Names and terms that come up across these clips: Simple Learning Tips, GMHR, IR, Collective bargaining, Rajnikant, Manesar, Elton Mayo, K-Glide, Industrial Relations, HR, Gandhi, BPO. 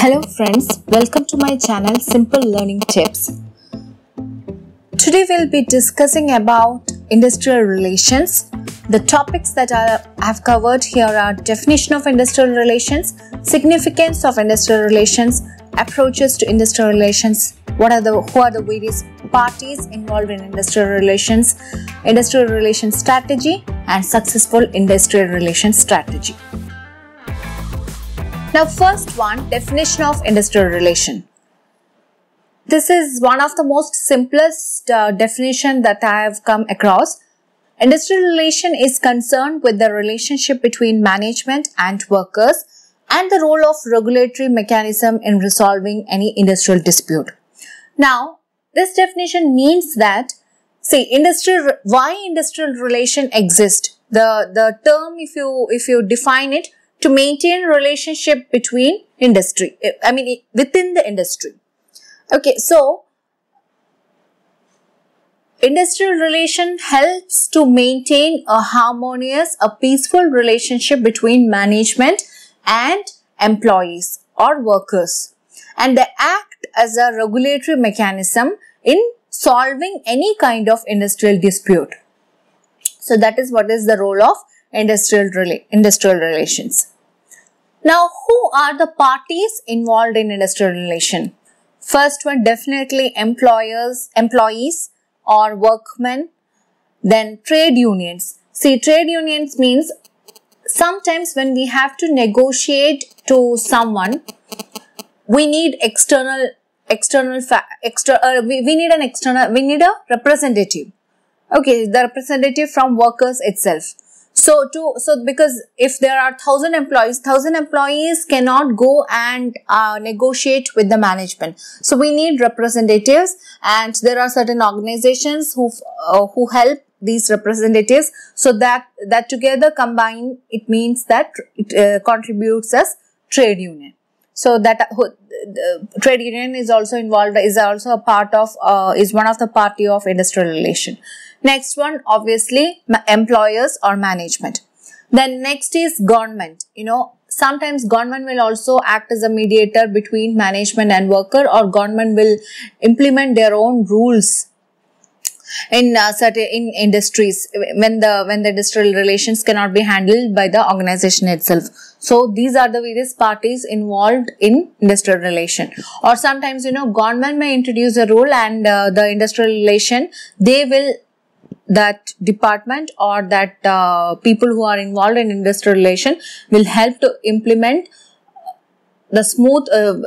Hello friends, welcome to my channel Simple Learning Tips. Today we'll be discussing about industrial relations. The topics that I have covered here are definition of industrial relations, significance of industrial relations, approaches to industrial relations, who are the various parties involved in industrial relations strategy and successful industrial relations strategy. Now first one, definition of industrial relation. This is one of the most simplest definition that I have come across. Industrial relation is concerned with the relationship between management and workers and the role of regulatory mechanism in resolving any industrial dispute. Now this definition means that, say, why industrial relation exists. The term, if you define it, to maintain relationship between industry, within the industry. Okay, so industrial relation helps to maintain a harmonious, a peaceful relationship between management and employees or workers. And they act as a regulatory mechanism in solving any kind of industrial dispute. So that is what is the role of industrial relations. Now, who are the parties involved in industrial relation? First one, definitely employees or workmen. Then trade unions. See, trade unions means sometimes when we have to negotiate to someone, we need we need a representative. Okay, the representative from workers itself. So because if there are 1,000 employees cannot go and negotiate with the management. So we need representatives, and there are certain organizations who help these representatives. So that together combined, it means that it contributes as trade union. So that trade union is also involved, is also a part of, is one of the party of industrial relation. Next one, obviously, employers or management. Then next is government. You know, sometimes government will also act as a mediator between management and worker, or government will implement their own rules in certain industries when the industrial relations cannot be handled by the organization itself. So these are the various parties involved in industrial relation. Or sometimes, you know, government may introduce a rule, and the industrial relation, that department or that people who are involved in industrial relation will help to implement the smooth, will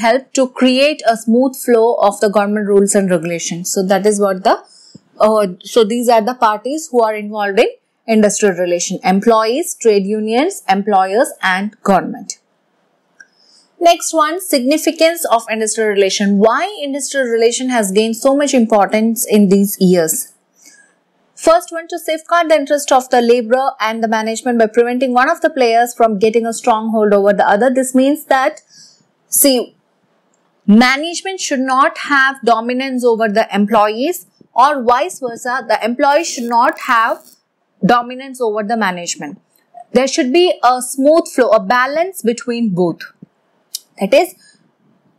help to create a smooth flow of the government rules and regulations. So that is what the, so these are the parties who are involved in industrial relation: employees, trade unions, employers and government. Next one, significance of industrial relation. Why industrial relation has gained so much importance in these years? First one, to safeguard the interest of the laborer and the management by preventing one of the players from getting a stronghold over the other. This means that, see, management should not have dominance over the employees, or vice versa, the employees should not have dominance over the management. There should be a smooth flow, a balance between both. That is,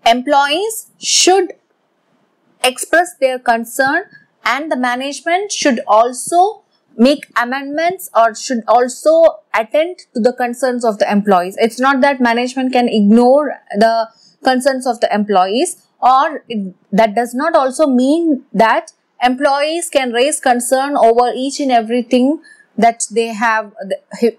employees should express their concern, and the management should also make amendments or should also attend to the concerns of the employees. It's not that management can ignore the concerns of the employees, or that does not also mean that employees can raise concern over each and everything that they have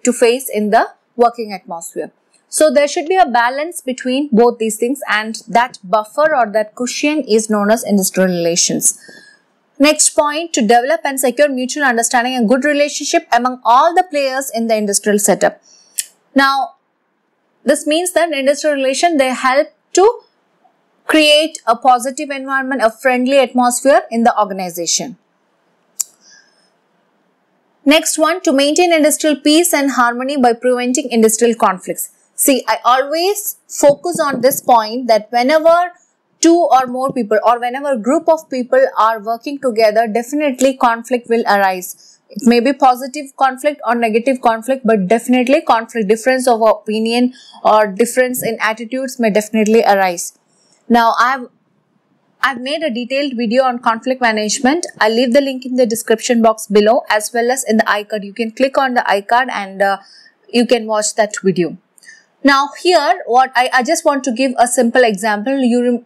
to face in the working atmosphere. So there should be a balance between both these things, and that buffer or that cushion is known as industrial relations. Next point, to develop and secure mutual understanding and good relationship among all the players in the industrial setup. Now, this means that industrial relations, they help to create a positive environment, a friendly atmosphere in the organization. Next one, to maintain industrial peace and harmony by preventing industrial conflicts. See, I always focus on this point, that whenever two or more people, or whenever a group of people are working together, definitely conflict will arise. It may be positive conflict or negative conflict, but definitely conflict, difference of opinion or difference in attitudes may definitely arise. Now, I've made a detailed video on conflict management. I'll leave the link in the description box below as well as in the iCard. You can click on the iCard and you can watch that video. Now here, what I just want to give a simple example.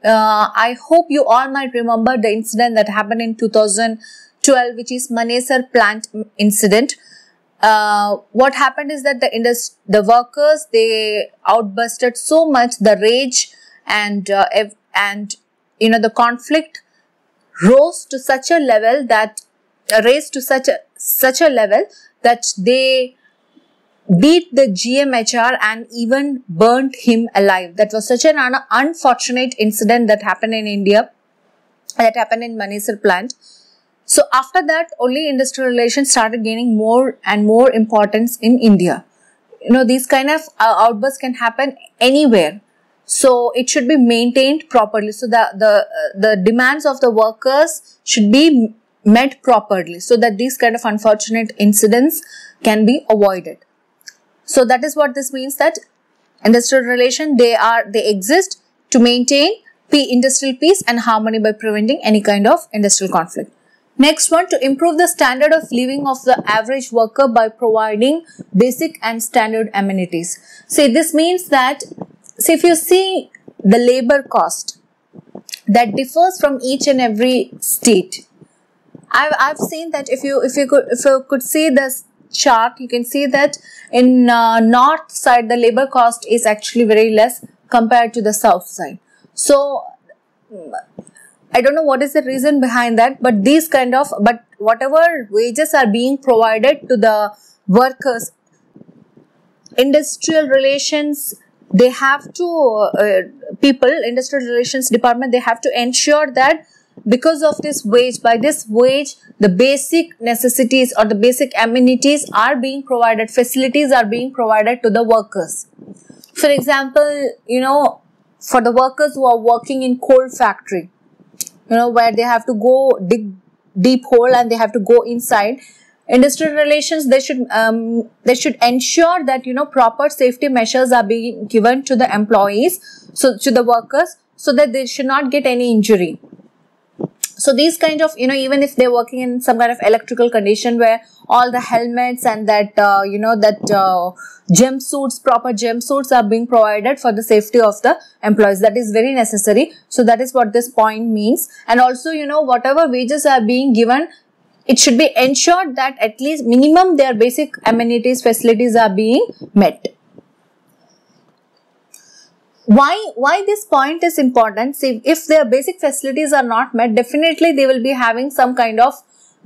I hope you all might remember the incident that happened in 2012, which is Manesar plant incident. What happened is that the workers, they outbursted so much, the rage and you know, the conflict rose to such a level that they beat the GMHR and even burnt him alive. That was such an unfortunate incident that happened in India, that happened in Manesar plant. So after that, only industrial relations started gaining more and more importance in India. You know, these kind of outbursts can happen anywhere. So it should be maintained properly. So the demands of the workers should be met properly so that these kind of unfortunate incidents can be avoided. So that is what this means, that industrial relations, they exist to maintain industrial peace and harmony by preventing any kind of industrial conflict. Next one, to improve the standard of living of the average worker by providing basic and standard amenities. So this means that, so if you see the labor cost that differs from each and every state, I've seen that if you could see this chart, you can see that in north side the labor cost is actually very less compared to the south side. So I don't know what is the reason behind that, but but whatever wages are being provided to the workers, industrial relations, they have to industrial relations department, they have to ensure that because of this wage, by this wage, the basic necessities or the basic amenities are being provided, facilities are being provided to the workers. For example, you know, for the workers who are working in coal factory, you know, where they have to go dig deep hole and they have to go inside, industrial relations, they should ensure that, you know, proper safety measures are being given to the employees, so to the workers, so that they should not get any injury. So these kind of, you know, even if they're working in some kind of electrical condition where all the helmets and that, you know, that jumpsuits, proper jumpsuits are being provided for the safety of the employees. That is very necessary. So that is what this point means. And also, you know, whatever wages are being given, it should be ensured that at least minimum their basic amenities, facilities are being met. Why this point is important? See, if their basic facilities are not met, definitely they will be having some kind of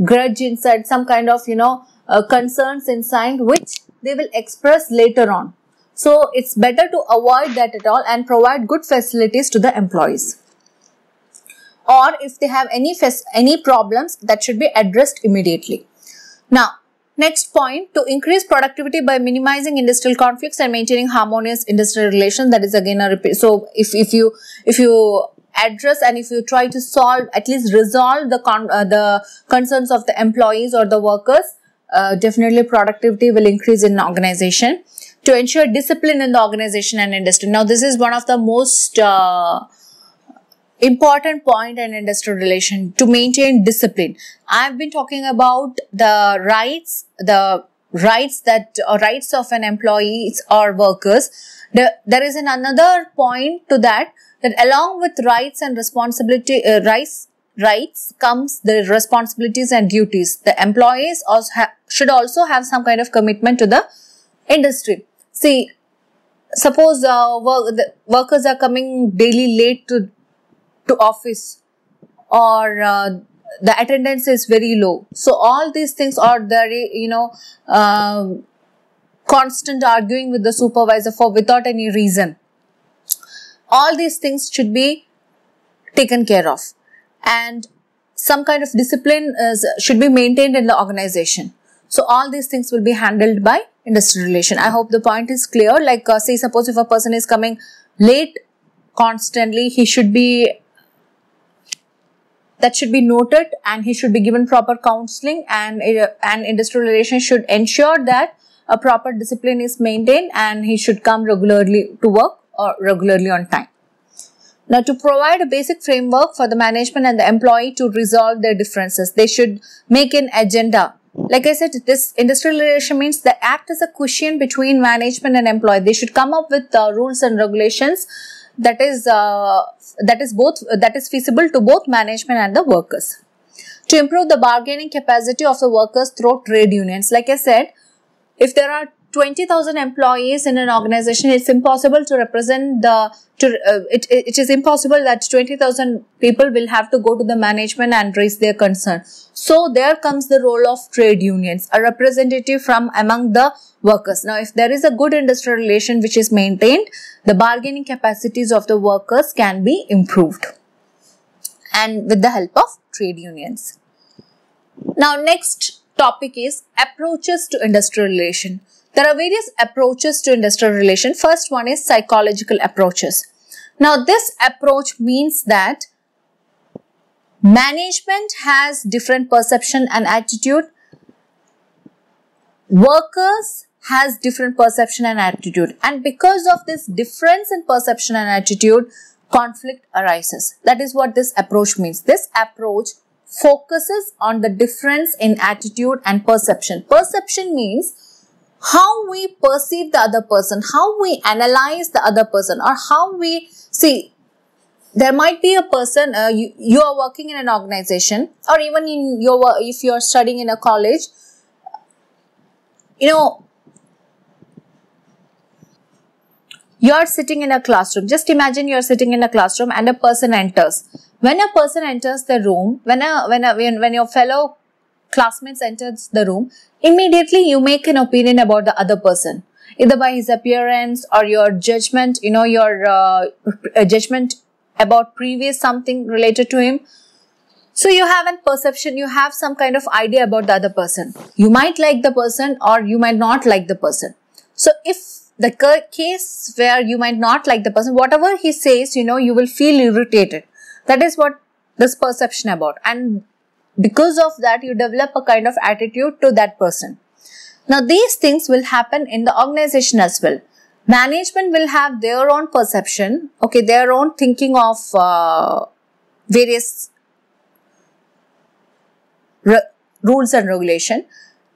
grudge inside, some kind of, you know, concerns inside, which they will express later on. So it's better to avoid that at all and provide good facilities to the employees. Or if they have any problems, that should be addressed immediately. Now, next point, to increase productivity by minimizing industrial conflicts and maintaining harmonious industrial relations. That is again a repeat. So if you address and if you try to solve, at least resolve the concerns of the employees or the workers, definitely productivity will increase in the organization. To ensure discipline in the organization and industry. Now this is one of the most important point in industrial relation, to maintain discipline. I've been talking about the rights of an employees or workers. There is another point to that along with rights and responsibility, rights comes the responsibilities and duties. The employees also should also have some kind of commitment to the industry. See, suppose the workers are coming daily late to office, or the attendance is very low. So all these things are very, you know, constant arguing with the supervisor without any reason. All these things should be taken care of, and some kind of discipline should be maintained in the organization. So all these things will be handled by industrial relation. I hope the point is clear. Like say suppose if a person is coming late constantly, he should be that should be noted, and he should be given proper counseling, and industrial relations should ensure that a proper discipline is maintained and he should come regularly to work or regularly on time. Now, to provide a basic framework for the management and the employee to resolve their differences, they should make an agenda. Like I said, this industrial relation means they act as a cushion between management and employee. They should come up with rules and regulations that is feasible to both management and the workers. To improve the bargaining capacity of the workers through trade unions. Like I said, if there are 20,000 employees in an organization, it's impossible to represent it is impossible that 20,000 people will have to go to the management and raise their concern. So there comes the role of trade unions, a representative from among the workers. Now, if there is a good industrial relation which is maintained, the bargaining capacities of the workers can be improved, and with the help of trade unions. Now, next topic is approaches to industrial relation. There are various approaches to industrial relation. First one is psychological approaches. Now, this approach means that management has different perception and attitude. Workers has different perception and attitude. And because of this difference in perception and attitude, conflict arises. That is what this approach means. This approach focuses on the difference in attitude and perception. Perception means how we perceive the other person, how we analyze the other person, or how we see. There might be a person, you are working in an organization, or even in your, if you are studying in a college, you know, you are sitting in a classroom. Just imagine you are sitting in a classroom and a person enters. When a person enters the room, when your fellow classmates enters the room, immediately you make an opinion about the other person, either by his appearance or your judgment, you know, your judgment about previous something related to him. So you have a perception, you have some kind of idea about the other person. You might like the person or you might not like the person. So if the case where you might not like the person, whatever he says, you know, you will feel irritated. That is what this perception about. And because of that, you develop a kind of attitude to that person. Now, these things will happen in the organization as well. Management will have their own perception, okay, their own thinking of various rules and regulation,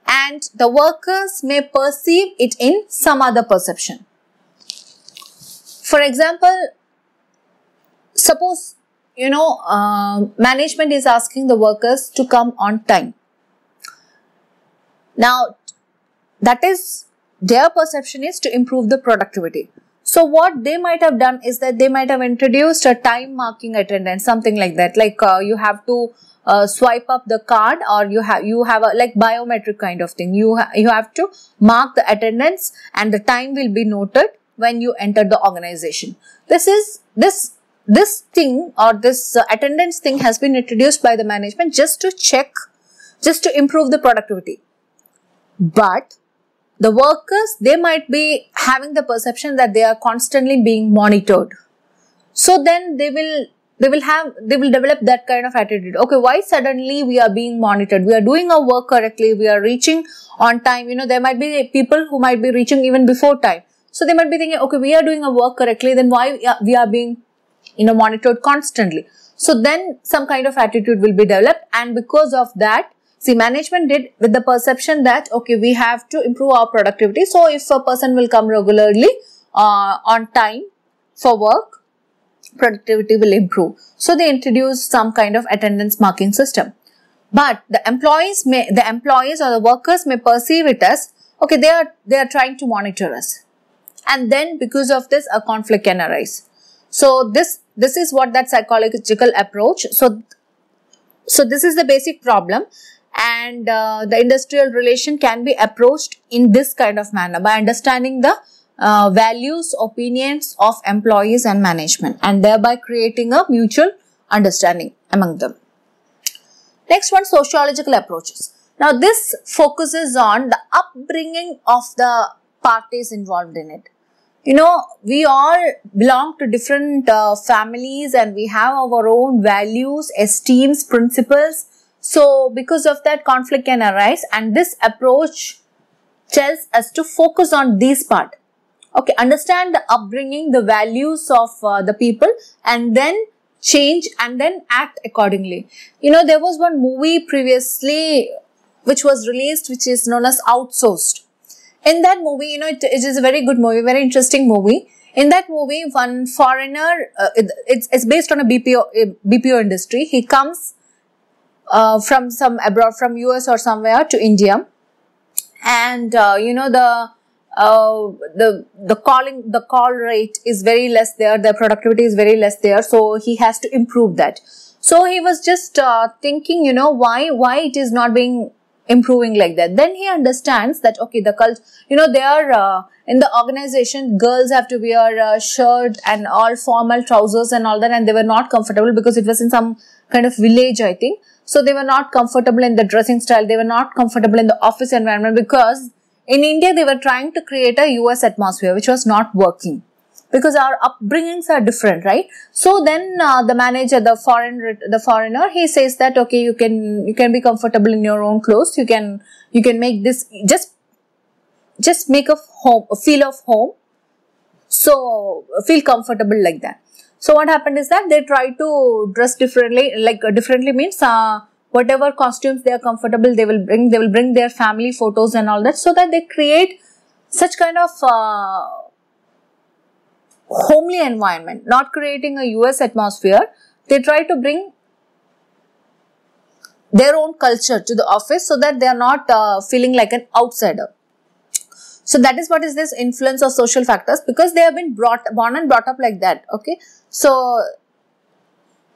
and the workers may perceive it in some other perception. For example, suppose you know, management is asking the workers to come on time. Now, that is, their perception is to improve the productivity. So, what they might have done is that they might have introduced a time marking attendance, something like that. Like you have to swipe up the card, or you have a like biometric kind of thing. You have to mark the attendance, and the time will be noted when you enter the organization. This thing or this attendance thing has been introduced by the management just to check, just to improve the productivity. But the workers, they might be having the perception that they are constantly being monitored. So then they will develop that kind of attitude. Okay, why suddenly we are being monitored? We are doing our work correctly. We are reaching on time. You know, there might be people who might be reaching even before time. So they might be thinking, okay, we are doing our work correctly. Then why we are being monitored constantly. So then some kind of attitude will be developed, and because of that, see, management did with the perception that, okay, we have to improve our productivity. So if a person will come regularly on time for work, productivity will improve. So they introduced some kind of attendance marking system. But the employees or the workers may perceive it as, okay, they are trying to monitor us. And then because of this, a conflict can arise. So this is what that psychological approach. So this is the basic problem, and the industrial relation can be approached in this kind of manner by understanding the values, opinions of employees and management, and thereby creating a mutual understanding among them. Next one, sociological approaches. Now, this focuses on the upbringing of the parties involved in it. you know, we all belong to different families and we have our own values, esteems, principles. So because of that, conflict can arise, and this approach tells us to focus on these part. Okay, understand the upbringing, the values of the people, and then change and then act accordingly. You know, there was one movie previously which was released, which is known as Outsourced. In that movie, you know, it is a very good movie, very interesting movie. In that movie, one foreigner, it's based on a BPO industry. He comes from some abroad, from US or somewhere to India, and you know, the call rate is very less there. The productivity is very less there. So he has to improve that. So he was just thinking, you know, why it is not being improving like that. Then he understands that, okay, the culture, you know, they are in the organization, girls have to wear a shirt and all formal trousers and all that, and they were not comfortable because it was in some kind of village, I think. So they were not comfortable in the dressing style, they were not comfortable in the office environment, because in India they were trying to create a US atmosphere, which was not working because our upbringings are different, right? So then the manager, the foreigner, he says that, okay, you can be comfortable in your own clothes, you can make this, just make a feel of home, so feel comfortable like that. So what happened is that they try to dress differently, like differently means whatever costumes they are comfortable, they will bring their family photos and all that, so that they create such kind of homely environment, not creating a US atmosphere. They try to bring their own culture to the office so that they are not feeling like an outsider. So that is what is this influence of social factors, because they have been born and brought up like that. Okay, so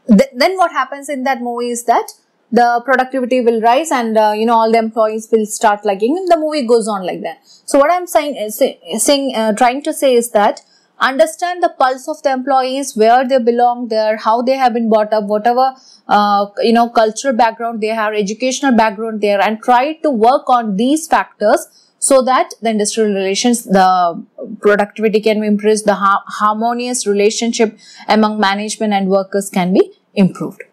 then what happens in that movie is that the productivity will rise, and you know, all the employees will start liking, and the movie goes on like that. So what I'm trying to say is that understand the pulse of the employees, where they belong, there, how they have been brought up, whatever you know, cultural background they have, educational background there, and try to work on these factors so that the industrial relations, the productivity can be improved, the harmonious relationship among management and workers can be improved.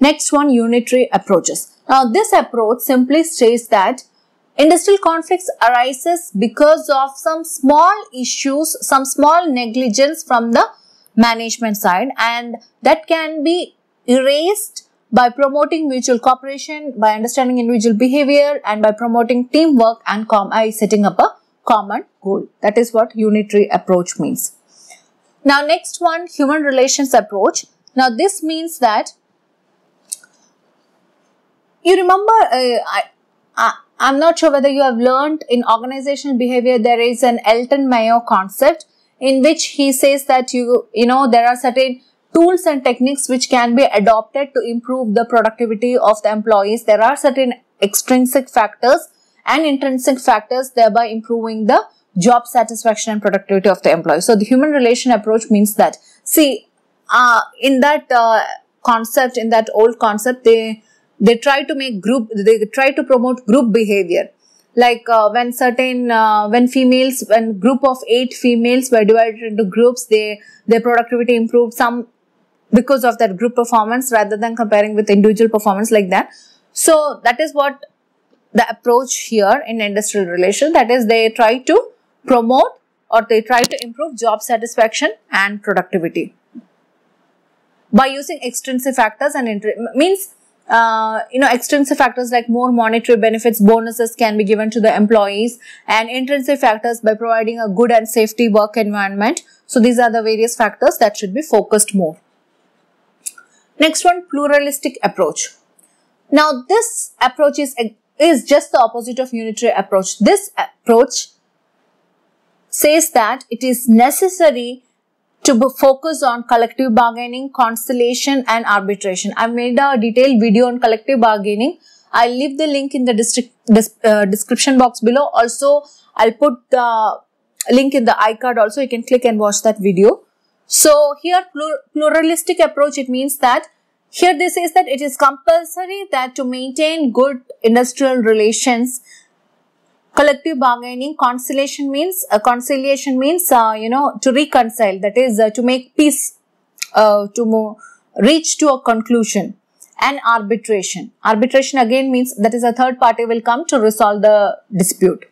Next one, unitary approaches. Now, this approach simply states that industrial conflicts arises because of some small issues, some small negligence from the management side, and that can be erased by promoting mutual cooperation, by understanding individual behavior, and by promoting teamwork and setting up a common goal. That is what unitary approach means. Now, next one, human relations approach. Now, this means that, you remember, I'm not sure whether you have learned in organizational behavior, there is an Elton Mayo concept in which he says that you know, there are certain tools and techniques which can be adopted to improve the productivity of the employees. There are certain extrinsic factors and intrinsic factors, thereby improving the job satisfaction and productivity of the employee. So the human relation approach means that, see, in that concept, in that old concept, they try to make promote group behavior, like when group of 8 females were divided into groups, their productivity improved some because of that group performance, rather than comparing with individual performance like that. So that is what the approach here in industrial relations, that is, they try to promote or they try to improve job satisfaction and productivity by using extrinsic factors and means, you know, extrinsic factors like more monetary benefits, bonuses can be given to the employees, and intrinsic factors by providing a good and safety work environment. So these are the various factors that should be focused more. Next one, pluralistic approach. Now, this approach is just the opposite of unitary approach. This approach says that it is necessary to focus on collective bargaining, conciliation and arbitration. I made a detailed video on collective bargaining. I'll leave the link in the description box below. Also, I'll put the link in the iCard also. You can click and watch that video. So here, pluralistic approach, it means that here this says that it is compulsory that to maintain good industrial relations, Collective bargaining, conciliation means, to reconcile, that is to make peace, to reach to a conclusion. And arbitration. Arbitration again means that is a third party will come to resolve the dispute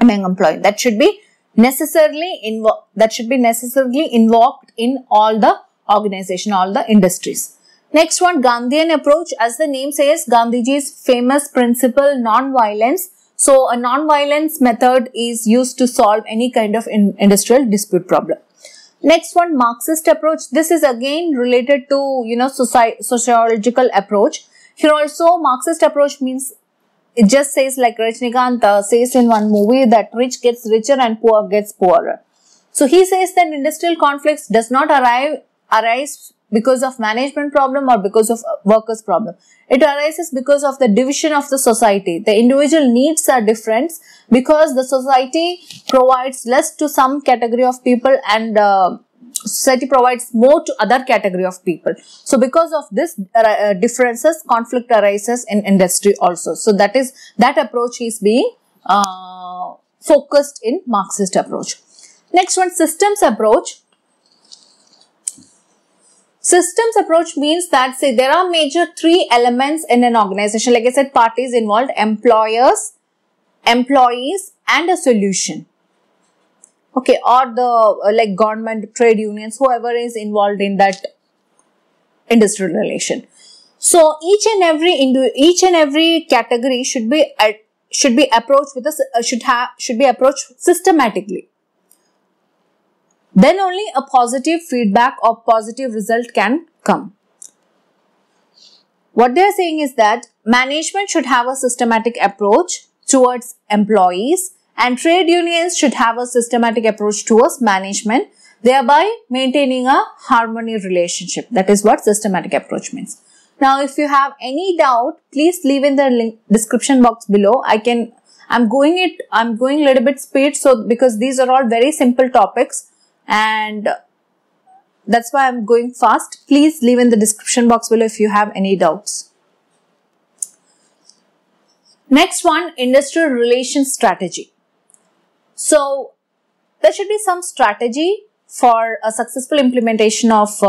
among employees. That should be necessarily invoked in all the organization, all the industries. Next one, Gandhian approach. As the name says, Gandhiji's famous principle, non-violence. So, a non-violence method is used to solve any kind of industrial dispute problem. Next one, Marxist approach. This is again related to, sociological approach. Here also, Marxist approach means, it just says like Rajnikant says in one movie that rich gets richer and poor gets poorer. So, he says that industrial conflicts does not arise because of management problem or because of workers problem. It arises because of the division of the society. The individual needs are different because the society provides less to some category of people and society provides more to other category of people. So, because of this differences, conflict arises in industry also. So, that approach is being focused in Marxist approach. Next one, systems approach. Systems approach means that, say, there are major three elements in an organization. Like I said, parties involved, employers, employees, and a solution. Okay, or the like government, trade unions, whoever is involved in that industrial relation. So each and every category should be approached systematically. Then only a positive feedback or positive result can come. What they are saying is that management should have a systematic approach towards employees and trade unions should have a systematic approach towards management, thereby maintaining a harmony relationship. That is what systematic approach means. Now, if you have any doubt, please leave in the link description box below. I'm going a little bit speed, so because these are all very simple topics. And that's why I'm going fast. Please leave in the description box below if you have any doubts. Next one, industrial relations strategy. So, there should be some strategy for a successful implementation of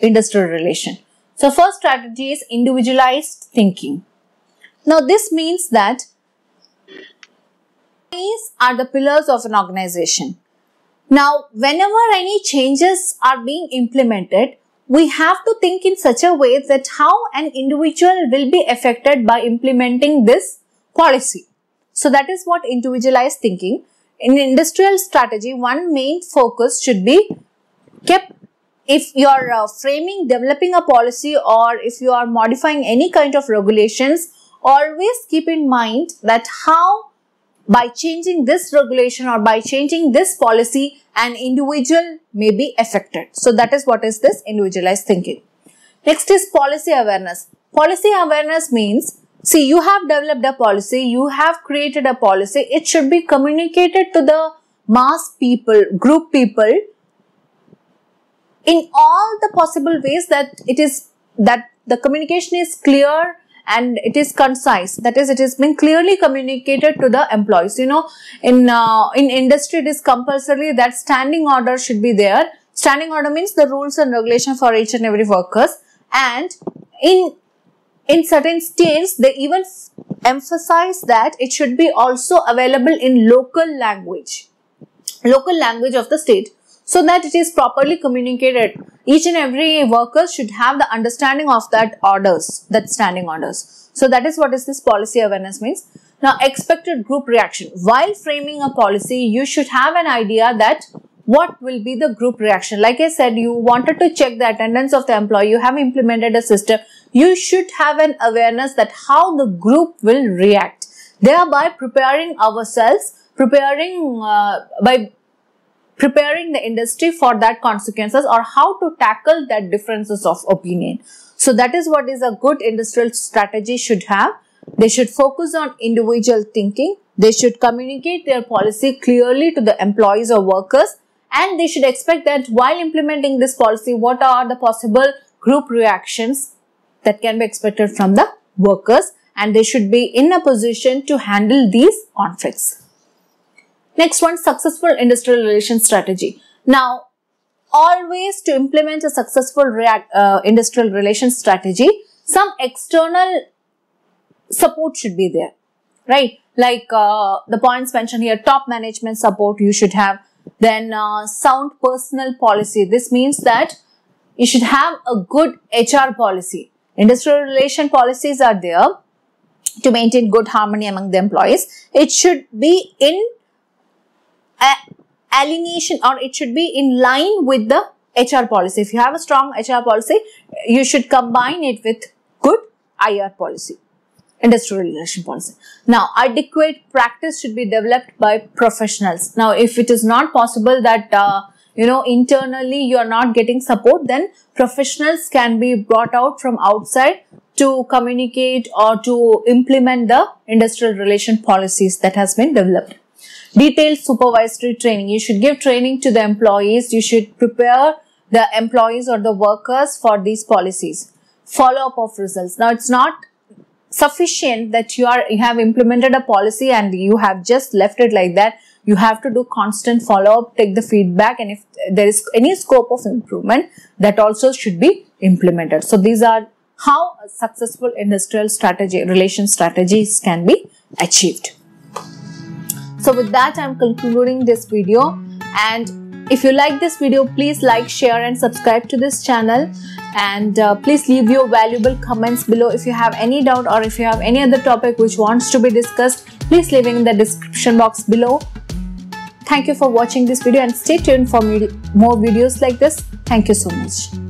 industrial relation. So, first strategy is individualized thinking. Now, this means that these are the pillars of an organization. Now, whenever any changes are being implemented, we have to think in such a way that how an individual will be affected by implementing this policy. So, that is what individualized thinking. In industrial strategy, one main focus should be kept. If you are developing a policy or if you are modifying any kind of regulations, always keep in mind that how by changing this regulation or by changing this policy, an individual may be affected. So, that is what is this individualized thinking. Next is policy awareness. Policy awareness means, see, you have developed a policy, you have created a policy, it should be communicated to the mass people, group people in all the possible ways that the communication is clear and it is concise. That is, it has been clearly communicated to the employees. You know, in industry, it is compulsory that standing order should be there. Standing order means the rules and regulation for each and every workers. And in certain states, they even emphasize that it should be also available in local language of the state, so that it is properly communicated. Each and every worker should have the understanding of that standing orders. So, that is what is this policy awareness means. Now, expected group reaction. While framing a policy, you should have an idea that what will be the group reaction. Like I said, you wanted to check the attendance of the employee. You have implemented a system. You should have an awareness that how the group will react. Thereby preparing ourselves, preparing the industry for that consequences or how to tackle that differences of opinion. So, that is what is a good industrial strategy should have. They should focus on individual thinking. They should communicate their policy clearly to the employees or workers. And they should expect that while implementing this policy, what are the possible group reactions that can be expected from the workers. and they should be in a position to handle these conflicts. Next one, successful industrial relations strategy. Now, always to implement a successful industrial relations strategy, some external support should be there, right? Like the points mentioned here, top management support you should have. Then sound personal policy. This means that you should have a good HR policy. Industrial relation policies are there to maintain good harmony among the employees. It should be in alignment, or it should be in line with the HR policy. If you have a strong HR policy, you should combine it with good IR policy, industrial relation policy. Now, adequate practice should be developed by professionals. Now, if it is not possible that, internally you are not getting support, then professionals can be brought out from outside to communicate or to implement the industrial relation policies that has been developed. Detailed supervisory training. You should give training to the employees. You should prepare the employees or the workers for these policies. Follow-up of results. Now, it's not sufficient that you have implemented a policy and you have just left it like that. You have to do constant follow-up, take the feedback, and if there is any scope of improvement, that also should be implemented. So, these are how a successful industrial relations strategies can be achieved. So, with that, I'm concluding this video, and if you like this video, please like, share and subscribe to this channel, and please leave your valuable comments below. If you have any doubt or if you have any other topic which wants to be discussed, please leave it in the description box below. Thank you for watching this video and stay tuned for more videos like this. Thank you so much.